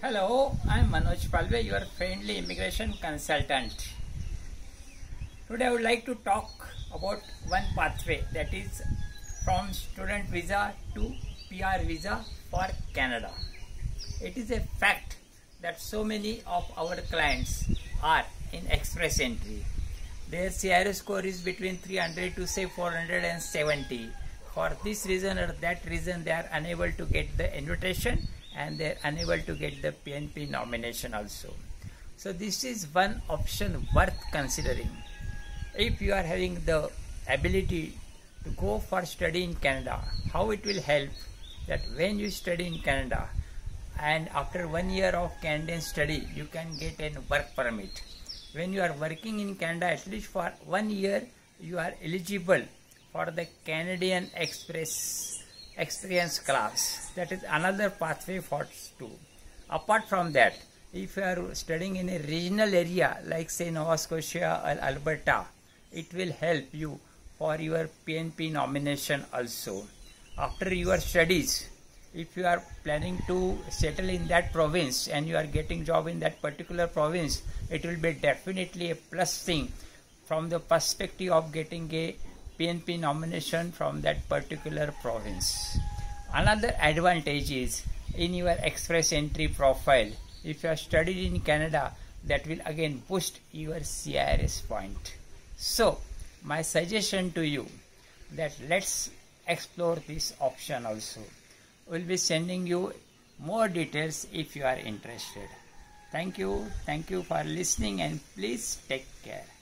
Hello, I am Manoj Palve, your friendly immigration consultant. Today I would like to talk about one pathway, that is from student visa to PR visa for Canada. It is a fact that so many of our clients are in express entry. Their CRS score is between 300 to say 470. For this reason or that reason, they are unable to get the invitation and they are unable to get the PNP nomination also. So this is one option worth considering. If you are having the ability to go for study in Canada, how it will help that when you study in Canada and after 1 year of Canadian study, you can get a work permit. When you are working in Canada at least for 1 year, you are eligible for the Canadian Express Experience class. That is another pathway for two. Apart from that, if you are studying in a regional area like say Nova Scotia or Alberta, it will help you for your PNP nomination also. After your studies, if you are planning to settle in that province and you are getting job in that particular province, it will be definitely a plus thing from the perspective of getting a PNP nomination from that particular province. Another advantage is in your express entry profile, if you are studied in Canada, that will again boost your CRS point. So my suggestion to you that let's explore this option also. We'll be sending you more details if you are interested. Thank you. Thank you for listening and please take care.